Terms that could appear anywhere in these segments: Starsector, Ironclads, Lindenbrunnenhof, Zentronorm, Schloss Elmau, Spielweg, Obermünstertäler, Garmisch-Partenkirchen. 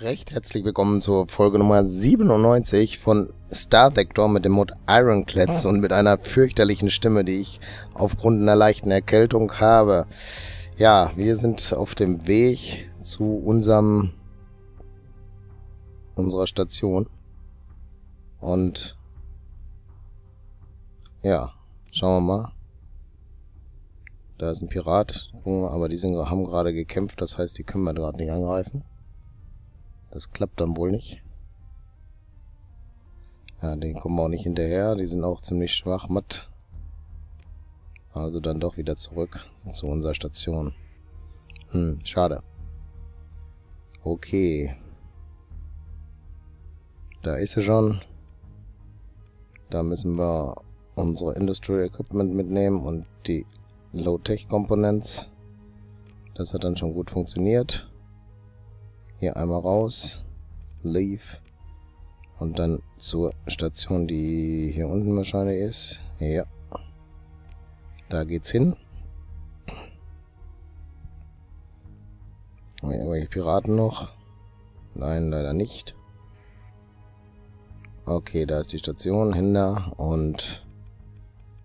Recht herzlich willkommen zur Folge Nummer 97 von Starsector mit dem Mod Ironclads und mit einer fürchterlichen Stimme, die ich aufgrund einer leichten Erkältung habe. Ja, wir sind auf dem Weg zu unserer Station und ja, schauen wir mal. Da ist ein Pirat, aber die haben gerade gekämpft, das heißt, die können wir gerade nicht angreifen. Das klappt dann wohl nicht. Ja, den kommen wir auch nicht hinterher. Die sind auch ziemlich schwach, matt. Also dann doch wieder zurück zu unserer Station. Schade. Okay. Da ist sie schon. Da müssen wir unsere Industrial Equipment mitnehmen und die Low-Tech Components. Das hat dann schon gut funktioniert. Hier einmal raus, leave und dann zur Station, die hier unten wahrscheinlich ist. Ja, da geht's hin. Haben wir irgendwelche Piraten noch? Nein, leider nicht. Okay, da ist die Station, hinter und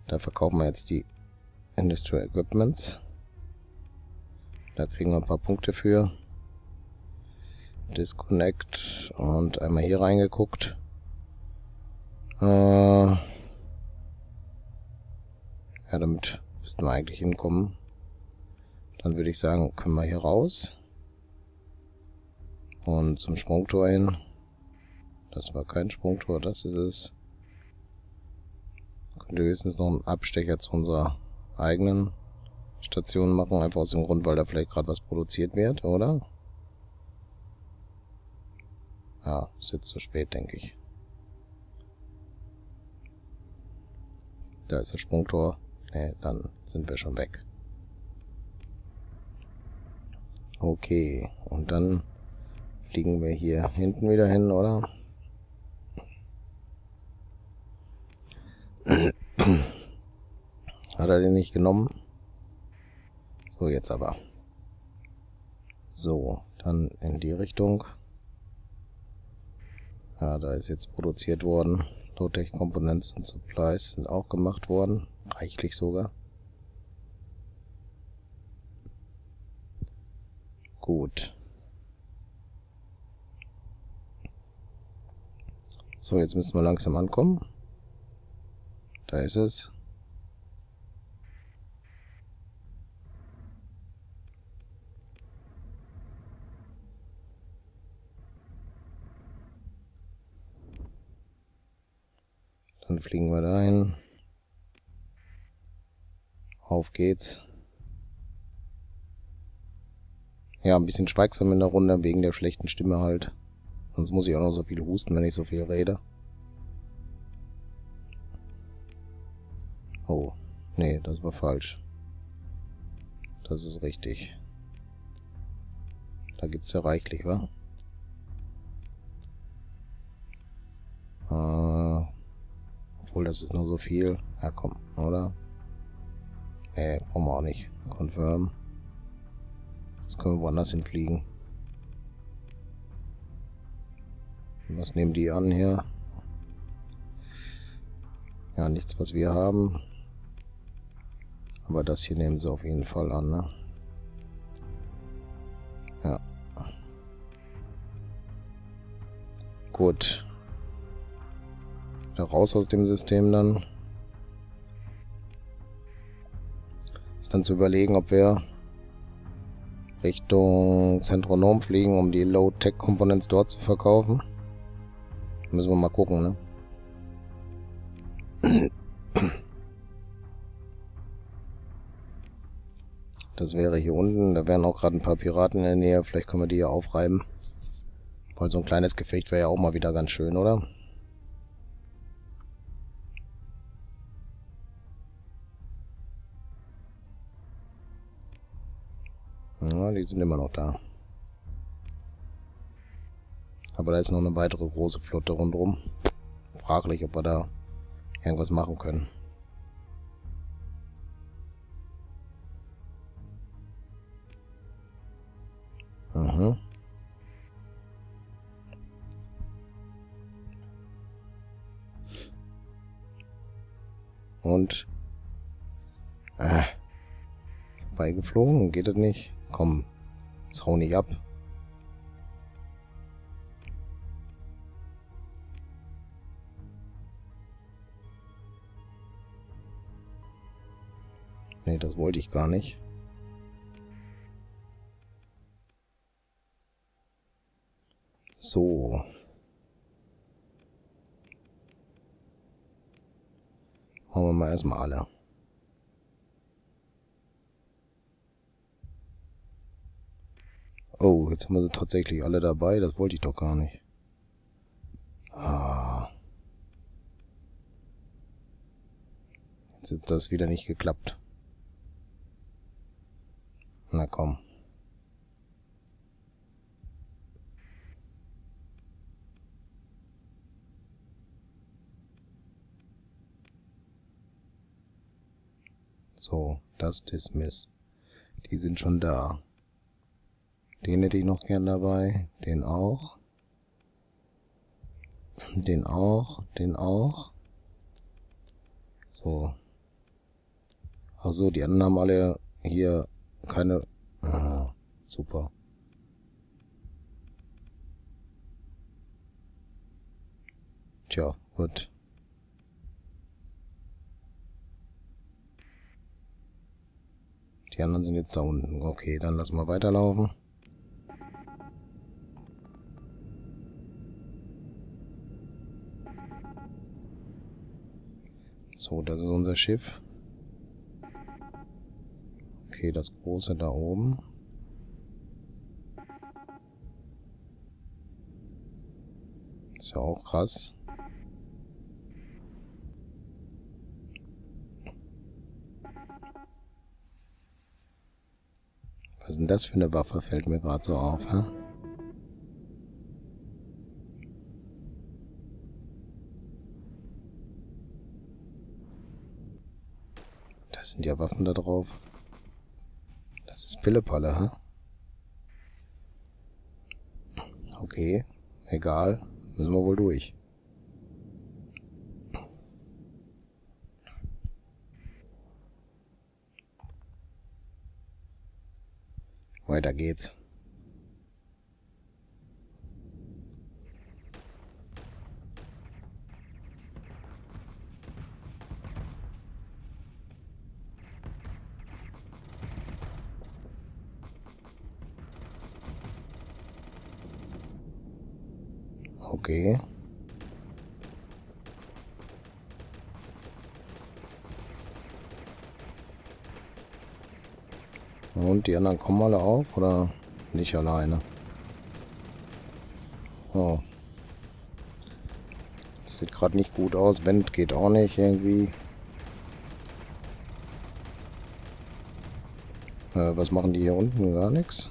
da verkaufen wir jetzt die Industrial Equipments. Da kriegen wir ein paar Punkte für. Disconnect und einmal hier reingeguckt. Ja, damit müssten wir eigentlich hinkommen. Dann würde ich sagen, können wir hier raus. Und zum Sprungtor hin. Das war kein Sprungtor, das ist es. Könnte höchstens noch einen Abstecher zu unserer eigenen Station machen. Einfach aus dem Grund, weil da vielleicht gerade was produziert wird, oder? Ja, ist jetzt zu spät, denke ich. Da ist das Sprungtor. Ne, dann sind wir schon weg. Okay, und dann fliegen wir hier hinten wieder hin, oder? Hat er den nicht genommen? So, jetzt aber. So, dann in die Richtung. Ja, da ist jetzt produziert worden. Low-Tech Components und Supplies sind auch gemacht worden. Reichlich sogar. Gut. So, jetzt müssen wir langsam ankommen. Da ist es. Dann fliegen wir dahin. Auf geht's. Ja, ein bisschen schweigsam in der Runde, wegen der schlechten Stimme halt. Sonst muss ich auch noch so viel husten, wenn ich so viel rede. Oh, nee, das war falsch. Das ist richtig. Da gibt's ja reichlich, wa? Obwohl, das ist nur so viel. Ja, komm, oder? Nee, brauchen wir auch nicht. Confirm. Jetzt können wir woanders hinfliegen. Was nehmen die an hier? Ja, nichts, was wir haben. Aber das hier nehmen sie auf jeden Fall an, ne? Ja. Gut. Raus aus dem System dann. Ist dann zu überlegen, ob wir Richtung Zentronorm fliegen, um die Low-Tech-Components dort zu verkaufen. Müssen wir mal gucken, ne? Das wäre hier unten. Da wären auch gerade ein paar Piraten in der Nähe. Vielleicht können wir die hier aufreiben. Weil so ein kleines Gefecht wäre ja auch mal wieder ganz schön, oder? Ja, die sind immer noch da. Aber da ist noch eine weitere große Flotte rundherum. Fraglich, ob wir da irgendwas machen können. Und... Vorbeigeflogen? Geht das nicht? Komm, jetzt hau nicht ab. Nee, das wollte ich gar nicht. So. Machen wir mal erstmal alle. Oh, jetzt haben wir sie tatsächlich alle dabei. Das wollte ich doch gar nicht. Ah. Jetzt hat das wieder nicht geklappt. Na komm. So, das Dismiss. Die sind schon da. Den hätte ich noch gern dabei. Den auch. Den auch. Den auch. So. Achso, die anderen haben alle hier keine... Ah, super. Tja, gut. Die anderen sind jetzt da unten. Okay, dann lassen wir weiterlaufen. So, das ist unser Schiff. Okay, das große da oben. Ist ja auch krass. Was ist denn das für eine Waffe? Fällt mir gerade so auf, hä? Das sind ja Waffen da drauf. Das ist Pillepalle, hä? Okay, egal. Müssen wir wohl durch. Weiter geht's. Okay. Und die anderen kommen alle auf, oder nicht alleine? Oh. Das sieht gerade nicht gut aus. Wind geht auch nicht irgendwie. Was machen die hier unten? Gar nichts.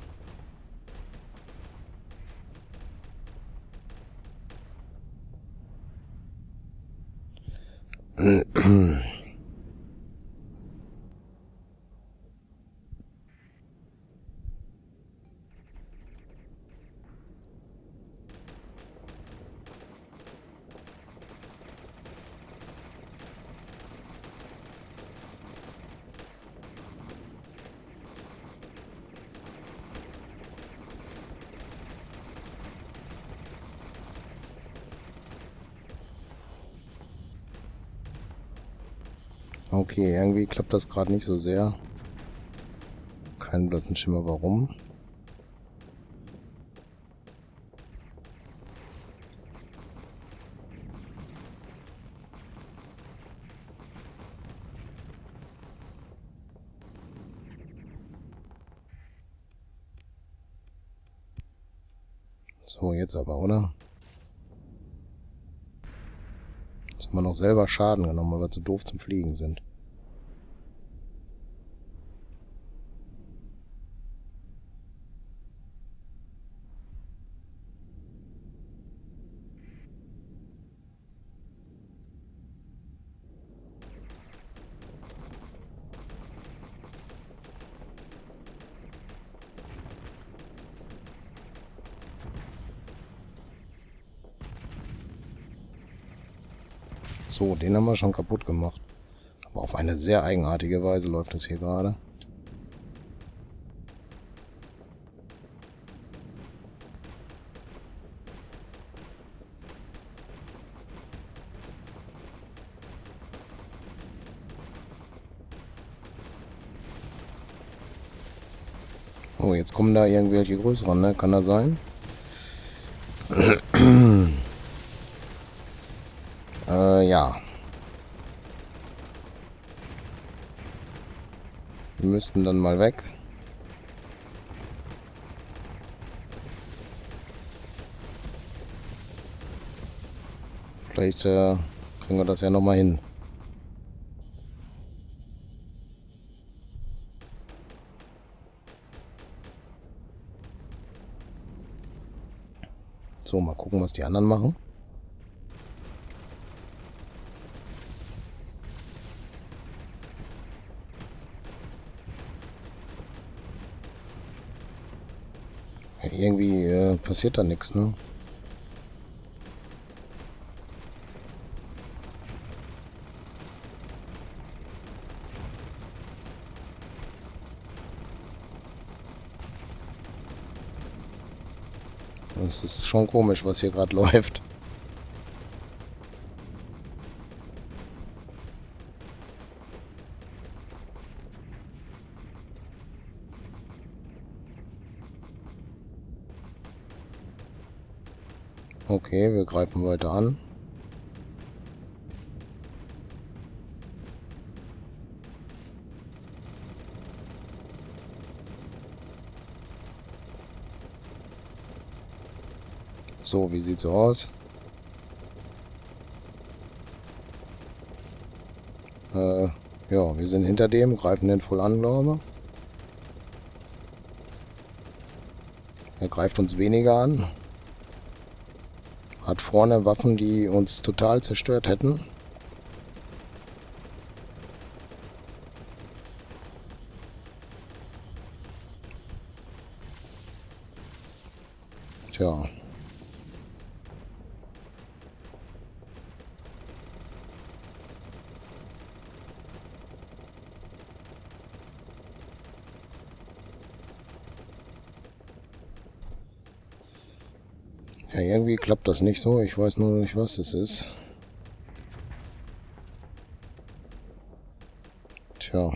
Okay, irgendwie klappt das gerade nicht so sehr. Keinen blassen Schimmer, warum. So, jetzt aber, oder? Jetzt haben wir noch selber Schaden genommen, weil wir zu doof zum Fliegen sind. So, den haben wir schon kaputt gemacht. Auf eine sehr eigenartige Weise läuft das hier gerade. Oh, jetzt kommen da irgendwelche größeren, ne? Kann das sein? Ja. Wir müssten dann mal weg. Vielleicht kriegen wir das ja nochmal hin. So, mal gucken, was die anderen machen. Ja, irgendwie passiert da nichts, ne? Das ist schon komisch, was hier gerade läuft. Okay, wir greifen weiter an. So, wie sieht's aus? Ja, wir sind hinter dem, greifen den voll an, glaube ich. Er greift uns weniger an. Hat vorne Waffen, die uns total zerstört hätten. Tja. Ja, irgendwie klappt das nicht so. Ich weiß nur nicht, was es ist. Tja.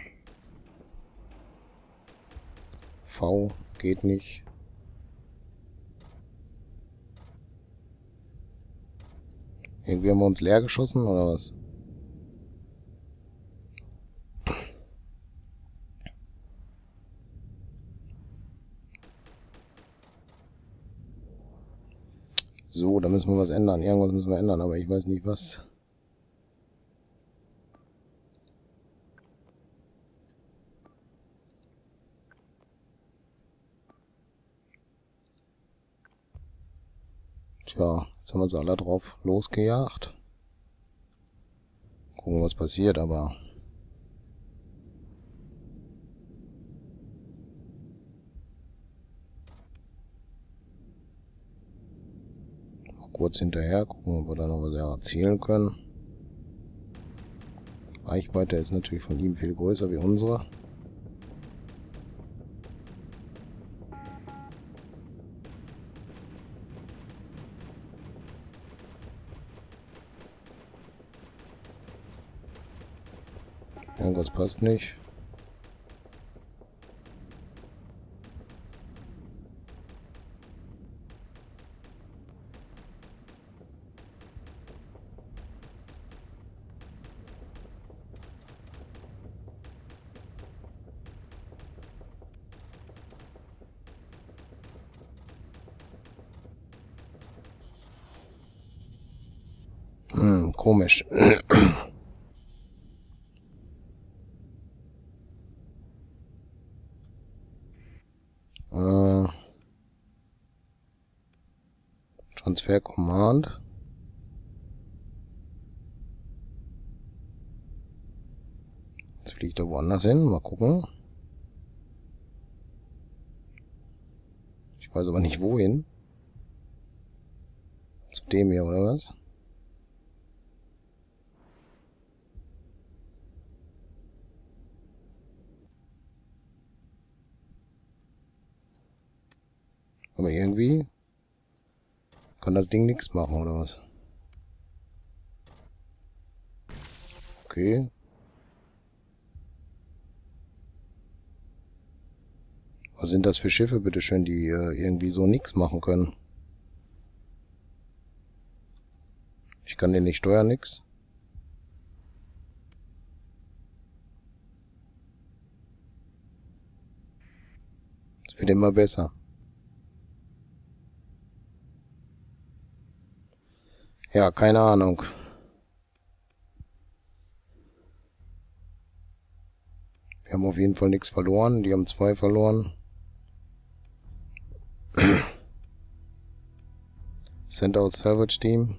V geht nicht. Irgendwie haben wir uns leer geschossen oder was? So, da müssen wir was ändern. Irgendwas müssen wir ändern, aber ich weiß nicht was. Tja, jetzt haben wir sie alle drauf losgejagt. Gucken, was passiert, aber... kurz hinterher, gucken, ob wir da noch was erzielen können. Reichweite ist natürlich von ihm viel größer wie unsere. Irgendwas passt nicht. Komisch. Transfer Command. Jetzt fliegt er woanders hin. Mal gucken. Ich weiß aber nicht wohin. Zu dem hier, oder was? Aber irgendwie kann das Ding nichts machen, oder was? Okay. Was sind das für Schiffe, bitteschön, die irgendwie so nichts machen können? Ich kann den nicht steuern, nix. Es wird immer besser. Ja, keine Ahnung. Wir haben auf jeden Fall nichts verloren. Die haben 2 verloren. Send out Salvage Team.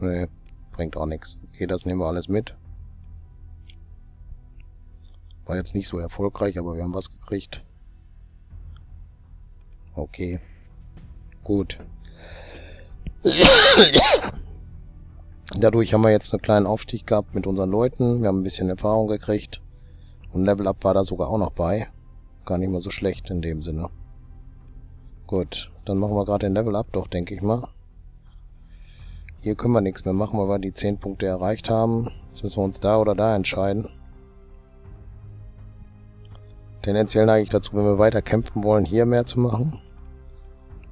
Nee, bringt auch nichts. Okay, das nehmen wir alles mit. War jetzt nicht so erfolgreich, aber wir haben was gekriegt. Okay. Gut. Dadurch haben wir jetzt einen kleinen Aufstieg gehabt mit unseren Leuten. Wir haben ein bisschen Erfahrung gekriegt. Und Level Up war da sogar auch noch bei. Gar nicht mal so schlecht in dem Sinne. Gut, dann machen wir gerade den Level Up doch, denke ich mal. Hier können wir nichts mehr machen, weil wir die 10 Punkte erreicht haben. Jetzt müssen wir uns da oder da entscheiden. Tendenziell neige ich dazu, wenn wir weiter kämpfen wollen, hier mehr zu machen.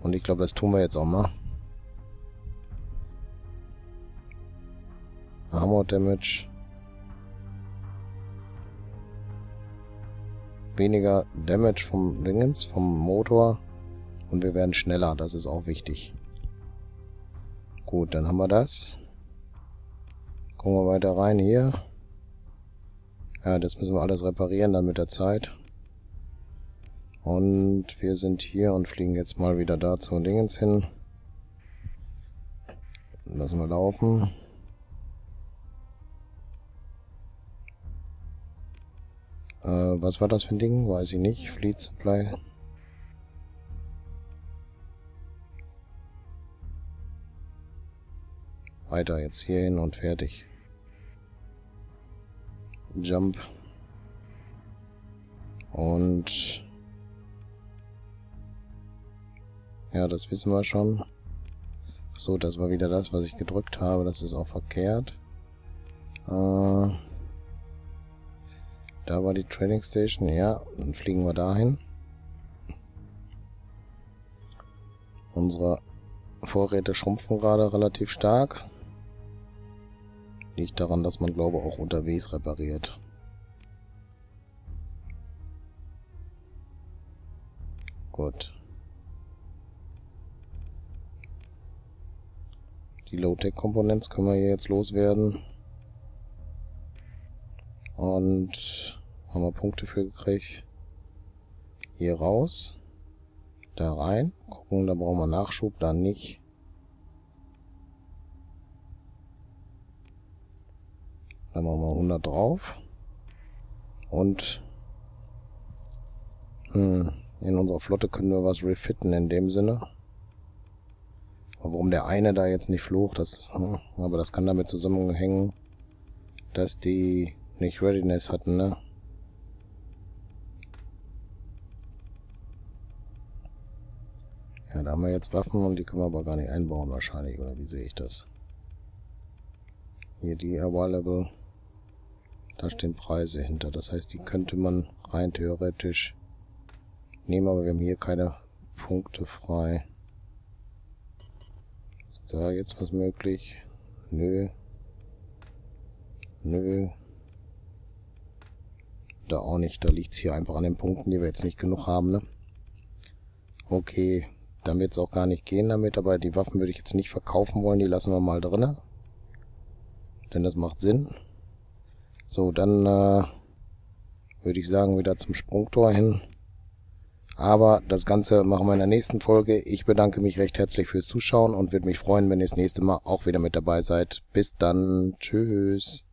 Und ich glaube, das tun wir jetzt auch mal. Armor Damage. Weniger Damage vom Dingens, vom Motor. Und wir werden schneller, das ist auch wichtig. Gut, dann haben wir das. Gucken wir weiter rein hier. Ja, das müssen wir alles reparieren dann mit der Zeit. Und wir sind hier und fliegen jetzt mal wieder da zu Dingens hin. Lassen wir laufen. Was war das für ein Ding? Weiß ich nicht. Fleet Supply. Weiter jetzt hier hin und fertig. Jump. Und ja, das wissen wir schon. So, das war wieder das, was ich gedrückt habe. Das ist auch verkehrt. Da war die Trading Station, ja, dann fliegen wir dahin. Unsere Vorräte schrumpfen gerade relativ stark. Liegt daran, dass man, glaube ich, auch unterwegs repariert. Gut. Die Low-Tech-Komponents können wir hier jetzt loswerden. Und haben wir Punkte für gekriegt. Hier raus. Da rein. Gucken, da brauchen wir Nachschub, dann nicht. Dann machen wir 100 drauf. Und in unserer Flotte können wir was refitten in dem Sinne. Aber warum der eine da jetzt nicht flog, das, aber das kann damit zusammenhängen, dass die nicht Readiness hatten, ne? Ja, da haben wir jetzt Waffen und die können wir aber gar nicht einbauen wahrscheinlich, oder wie sehe ich das? Hier die Available, da stehen Preise hinter, das heißt, die könnte man rein theoretisch nehmen, aber wir haben hier keine Punkte frei. Ist da jetzt was möglich? Nö. Nö. Da auch nicht, da liegt es hier einfach an den Punkten, die wir jetzt nicht genug haben, ne? Okay, dann wird es auch gar nicht gehen damit, aber die Waffen würde ich jetzt nicht verkaufen wollen, die lassen wir mal drin. Denn das macht Sinn. So, dann würde ich sagen, wieder zum Sprungtor hin. Aber das Ganze machen wir in der nächsten Folge. Ich bedanke mich recht herzlich fürs Zuschauen und würde mich freuen, wenn ihr das nächste Mal auch wieder mit dabei seid. Bis dann, tschüss.